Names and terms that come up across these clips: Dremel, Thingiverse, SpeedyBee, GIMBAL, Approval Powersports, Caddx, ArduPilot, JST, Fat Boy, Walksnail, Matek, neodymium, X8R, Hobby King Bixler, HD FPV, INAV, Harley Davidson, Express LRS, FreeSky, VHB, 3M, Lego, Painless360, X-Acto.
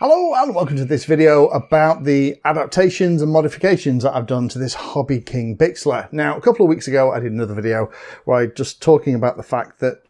Hello and welcome to this video about the adaptations and modifications that I've done to this Hobby King Bixler. Now, a couple of weeks ago, I did another video where I just talking about the fact that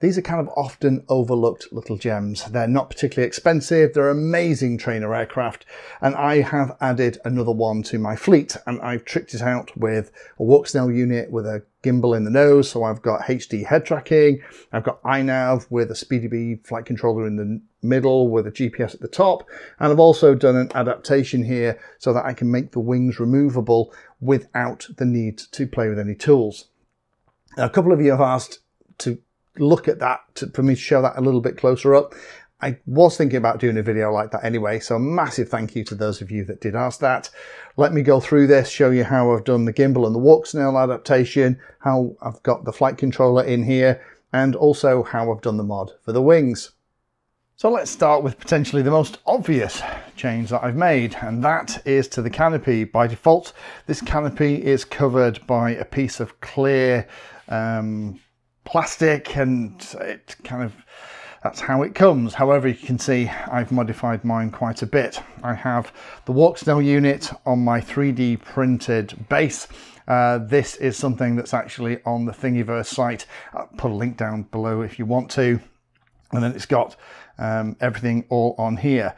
these are kind of often overlooked little gems. They're not particularly expensive. They're amazing trainer aircraft. And I have added another one to my fleet, and I've tricked it out with a Walksnail unit with a gimbal in the nose. So I've got HD head tracking. I've got iNav with a SpeedyBee flight controller in the middle with a GPS at the top. And I've also done an adaptation here so that I can make the wings removable without the need to play with any tools. Now, a couple of you have asked to look at that for me to show that a little bit closer up. I was thinking about doing a video like that anyway, so a massive thank you to those of you that did ask that. Let me go through this, show you how I've done the gimbal and the Walksnail adaptation, how I've got the flight controller in here, and also how I've done the mod for the wings. So let's start with potentially the most obvious change that I've made, and that is to the canopy. By default, this canopy is covered by a piece of clear plastic, and it kind of, that's how it comes. However, you can see I've modified mine quite a bit. I have the Walksnail unit on my 3D printed base. This is something that's actually on the Thingiverse site. I'll put a link down below if you want to. And then it's got everything all on here.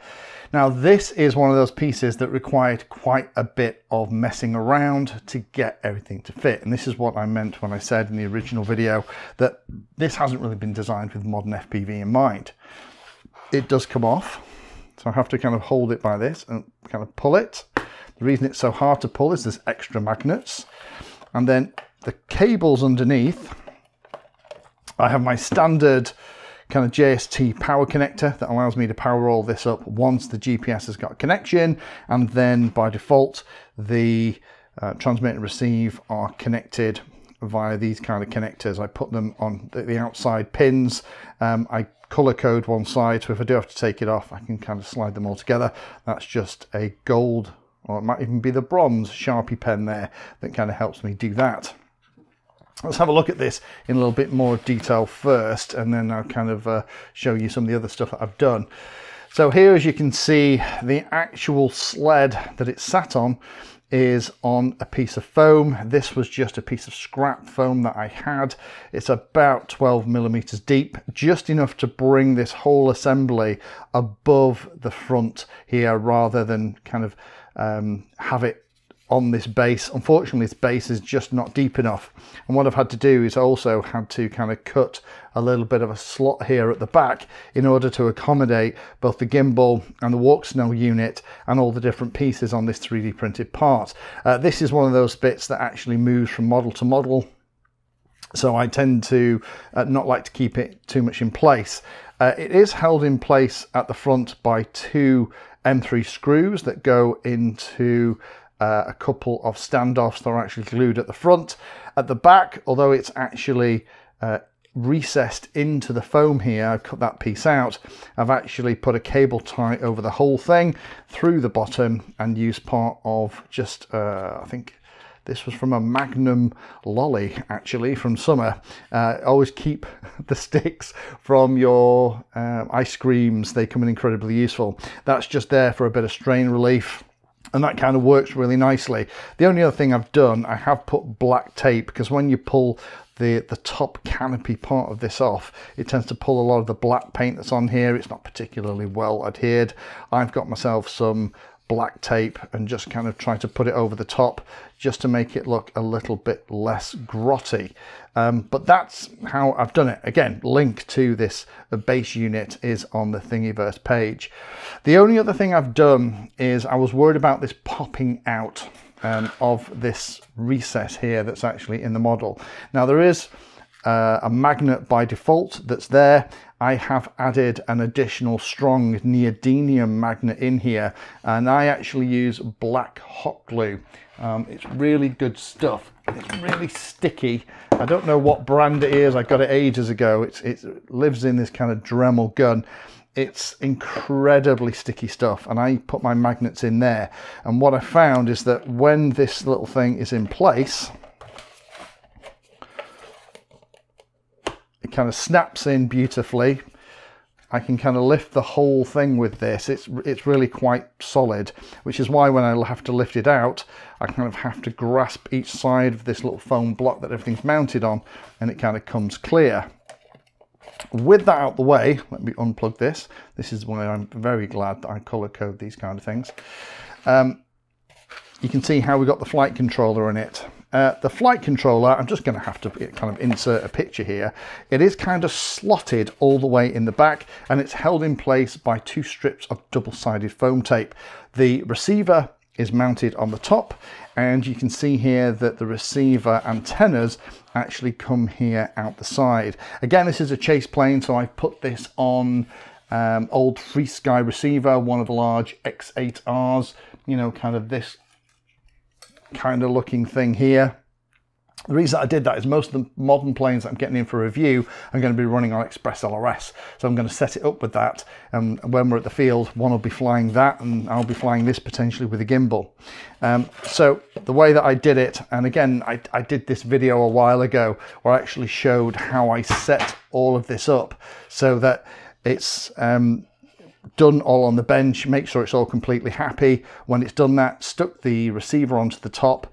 Now, this is one of those pieces that required quite a bit of messing around to get everything to fit. And this is what I meant when I said in the original video that this hasn't really been designed with modern FPV in mind. It does come off. So I have to kind of hold it by this and kind of pull it. The reason it's so hard to pull is there's extra magnets. And then the cables underneath, I have my standard kind of JST power connector that allows me to power all this up once the GPS has got a connection, and then by default the transmit and receive are connected via these kind of connectors. I put them on the outside pins. I color code one side, so if I do have to take it off I can kind of slide them all together. That's just a gold, or it might even be the bronze Sharpie pen there that kind of helps me do that. Let's have a look at this in a little bit more detail first, and then I'll kind of show you some of the other stuff that I've done. So here, as you can see, the actual sled that it sat on is on a piece of foam. This was just a piece of scrap foam that I had. It's about 12 millimeters deep, just enough to bring this whole assembly above the front here rather than kind of have it on this base. Unfortunately, this base is just not deep enough. And what I've had to do is I also had to kind of cut a little bit of a slot here at the back in order to accommodate both the gimbal and the Walksnail unit and all the different pieces on this 3D printed part. This is one of those bits that actually moves from model to model. So I tend to not like to keep it too much in place. It is held in place at the front by two M3 screws that go into a couple of standoffs that are actually glued at the front. At the back, although it's actually recessed into the foam here, I've cut that piece out. I've actually put a cable tie over the whole thing through the bottom and used part of just, I think this was from a Magnum lolly actually from summer. Always keep the sticks from your ice creams. They come in incredibly useful. That's just there for a bit of strain relief. And that kind of works really nicely. The only other thing I've done, I have put black tape, because when you pull the top canopy part of this off, it tends to pull a lot of the black paint that's on here. It's not particularly well adhered. I've got myself some black tape and just kind of try to put it over the top just to make it look a little bit less grotty. But that's how I've done it. Again, link to this base unit is on the Thingiverse page. The only other thing I've done is I was worried about this popping out of this recess here that's actually in the model. Now there is a magnet by default that's there. I have added an additional strong neodymium magnet in here, and I actually use black hot glue. It's really good stuff. It's really sticky. I don't know what brand it is. I got it ages ago. It lives in this kind of Dremel gun. It's incredibly sticky stuff, and I put my magnets in there. And what I found is that when this little thing is in place, it kind of snaps in beautifully, I can kind of lift the whole thing with this. It's really quite solid, which is why when I have to lift it out, I kind of have to grasp each side of this little foam block that everything's mounted on, and it kind of comes clear. With that out the way, let me unplug this. This is why I'm very glad that I color code these kind of things. You can see how we got the flight controller in it. The flight controller, I'm just going to have to kind of insert a picture here. It is kind of slotted all the way in the back, and it's held in place by two strips of double-sided foam tape. The receiver is mounted on the top, and you can see here that the receiver antennas actually come here out the side. Again, this is a chase plane, so I put this on old FreeSky receiver, one of the large X8Rs, you know, kind of this kind of looking thing here. The reason I did that is most of the modern planes that I'm getting in for review I'm going to be running on Express LRS, so I'm going to set it up with that, and when we're at the field, one will be flying that and I'll be flying this potentially with a gimbal. So the way that I did it, and again I did this video a while ago where I actually showed how I set all of this up so that it's done all on the bench, make sure it's all completely happy. When it's done that, stuck the receiver onto the top,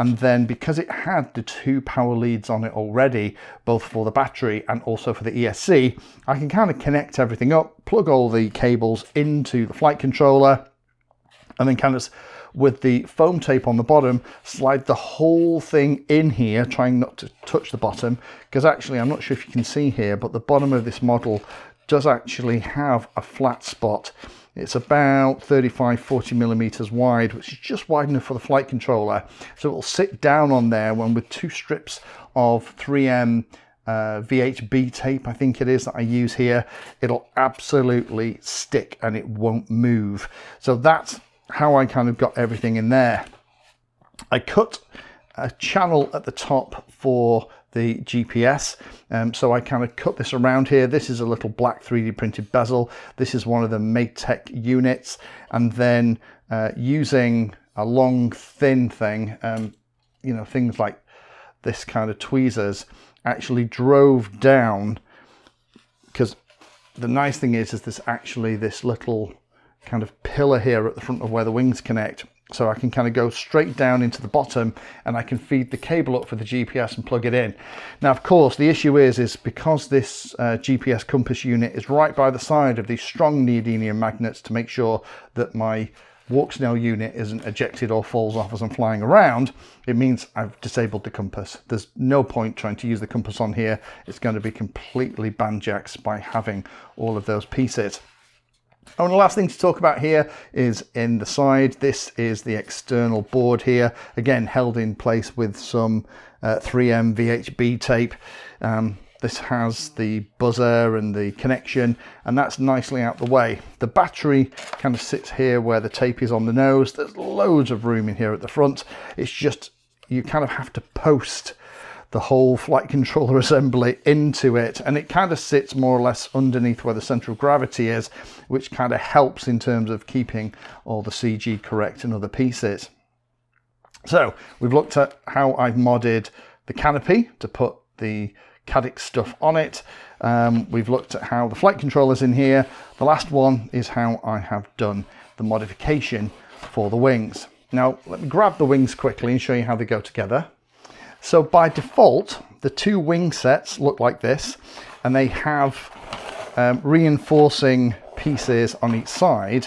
and then because it had the two power leads on it already, both for the battery and also for the ESC, I can kind of connect everything up, plug all the cables into the flight controller, and then kind of with the foam tape on the bottom, slide the whole thing in here, trying not to touch the bottom, because actually I'm not sure if you can see here, but the bottom of this model does actually have a flat spot. It's about 35–40 millimeters wide, which is just wide enough for the flight controller. So it'll sit down on there when with two strips of 3M VHB tape, I think it is, that I use here. It'll absolutely stick and it won't move. So that's how I kind of got everything in there. I cut a channel at the top for the GPS, so I kind of cut this around here. This is a little black 3D printed bezel. This is one of the Matek units, and then using a long thin thing, you know, things like this kind of tweezers, actually drove down, because the nice thing is there's actually this little kind of pillar here at the front of where the wings connect. So I can kind of go straight down into the bottom, and I can feed the cable up for the GPS and plug it in. Now, of course, the issue is because this GPS compass unit is right by the side of these strong neodymium magnets to make sure that my Walksnail unit isn't ejected or falls off as I'm flying around, it means I've disabled the compass. There's no point trying to use the compass on here. It's going to be completely banjaxed by having all of those pieces. Oh, and the last thing to talk about here is in the side. This is the external board here, again held in place with some 3M VHB tape. This has the buzzer and the connection, and that's nicely out the way. The battery kind of sits here where the tape is on the nose. There's loads of room in here at the front. It's just you kind of have to post the whole flight controller assembly into it, and it kind of sits more or less underneath where the center of gravity is, which kind of helps in terms of keeping all the CG correct and other pieces. So we've looked at how I've modded the canopy to put the Caddx stuff on it. We've looked at how the flight controller's in here. The last one is how I have done the modification for the wings. Now let me grab the wings quickly and show you how they go together. So by default, the two wing sets look like this, and they have reinforcing pieces on each side,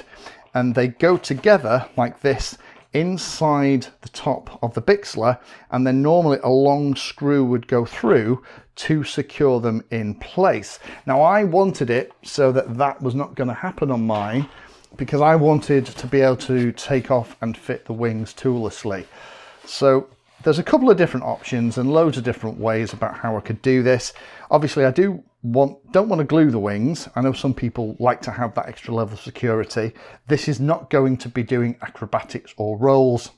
and they go together like this inside the top of the Bixler, and then normally a long screw would go through to secure them in place. Now I wanted it so that that was not going to happen on mine, because I wanted to be able to take off and fit the wings toollessly. So there's a couple of different options and loads of different ways about how I could do this. Obviously, I don't want to glue the wings. I know some people like to have that extra level of security. This is not going to be doing acrobatics or rolls.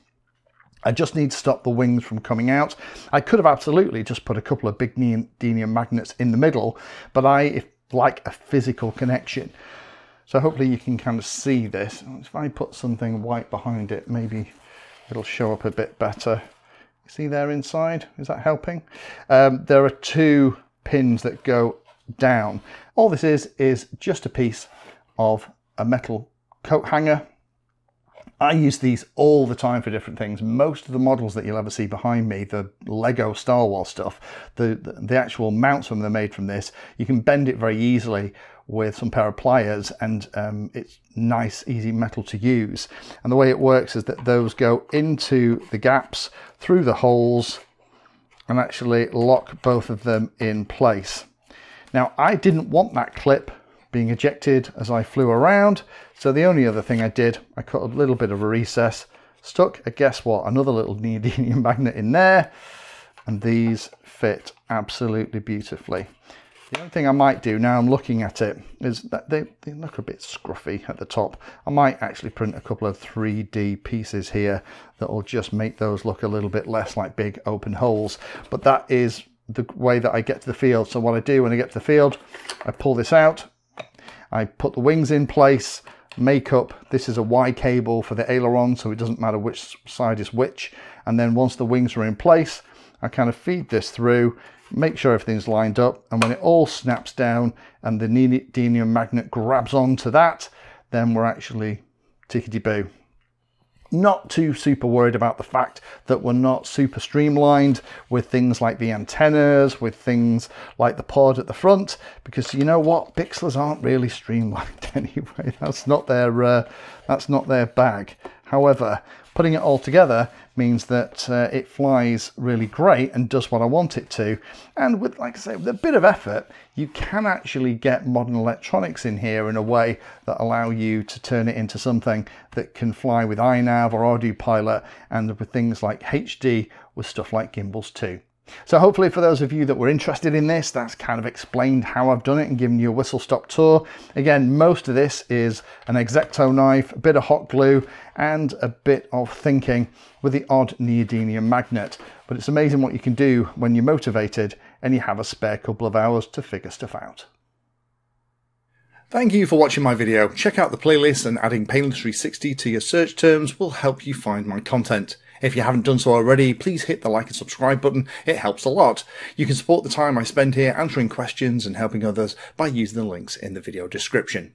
I just need to stop the wings from coming out. I could have absolutely just put a couple of big neodymium magnets in the middle, but I like a physical connection. So hopefully you can kind of see this. If I put something white behind it, maybe it'll show up a bit better. See there inside, is that helping? There are two pins that go down, All this is just a piece of a metal coat hanger. I use these all the time for different things. Most of the models that you'll ever see behind me, the Lego Star Wars stuff, the actual mounts when they're made from this, you can bend it very easily with some pair of pliers, and it's nice, easy metal to use. And the way it works is that those go into the gaps, through the holes, and actually lock both of them in place. Now, I didn't want that clip being ejected as I flew around, so the only other thing I did, I cut a little bit of a recess, stuck, guess what, another little neodymium magnet in there, and these fit absolutely beautifully. The only thing I might do, now I'm looking at it, is that they look a bit scruffy at the top. I might actually print a couple of 3D pieces here that will just make those look a little bit less like big open holes. But that is the way that I get to the field. So what I do when I get to the field, I pull this out, I put the wings in place, make up, this is a Y cable for the aileron, so it doesn't matter which side is which. And then once the wings are in place, I kind of feed this through, make sure everything's lined up, and when it all snaps down and the neodymium magnet grabs onto that, then we're actually tickety-boo. Not too super worried about the fact that we're not super streamlined with things like the antennas, with things like the pod at the front, because you know what, Bixlers aren't really streamlined anyway. That's not their bag. However, putting it all together means that it flies really great and does what I want it to. And with, like I say, with a bit of effort, you can actually get modern electronics in here in a way that allow you to turn it into something that can fly with iNav or ArduPilot, and with things like HD, with stuff like gimbals too. So hopefully for those of you that were interested in this, that's kind of explained how I've done it and given you a whistle-stop tour. Again, most of this is an X-Acto knife, a bit of hot glue, and a bit of thinking with the odd neodymium magnet. But it's amazing what you can do when you're motivated and you have a spare couple of hours to figure stuff out. Thank you for watching my video. Check out the playlist, and adding Painless360 to your search terms will help you find my content. If you haven't done so already, please hit the like and subscribe button, it helps a lot. You can support the time I spend here answering questions and helping others by using the links in the video description.